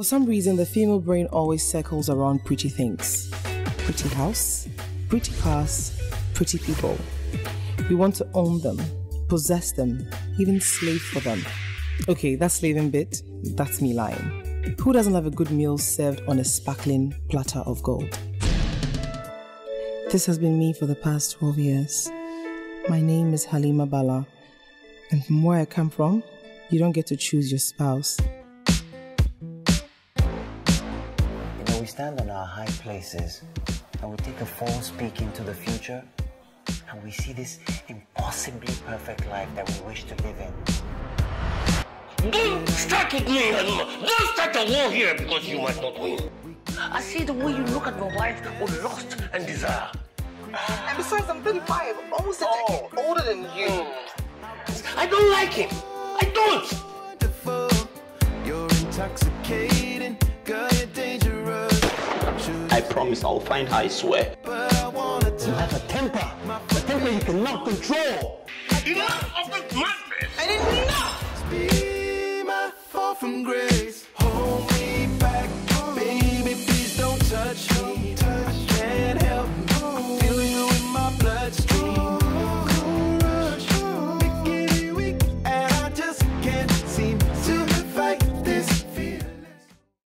For some reason, the female brain always circles around pretty things. Pretty house, pretty cars, pretty people. We want to own them, possess them, even slave for them. Okay, that slaving bit, that's me lying. Who doesn't love a good meal served on a sparkling platter of gold? This has been me for the past 12 years. My name is Halima Bala, and from where I come from, you don't get to choose your spouse. We stand on our high places and we take a false peek into the future and we see this impossibly perfect life that we wish to live in. Don't start with me, Halima! Don't start the war here because you might not win. I see the way you look at my wife with lust and desire. And besides, I'm 35, almost a decade older than you. I don't like it. I don't. You're intoxicating, girl, you're dangerous. I promise I'll find her, I swear. You have a temper you cannot control. Enough of this madness! I didn't know!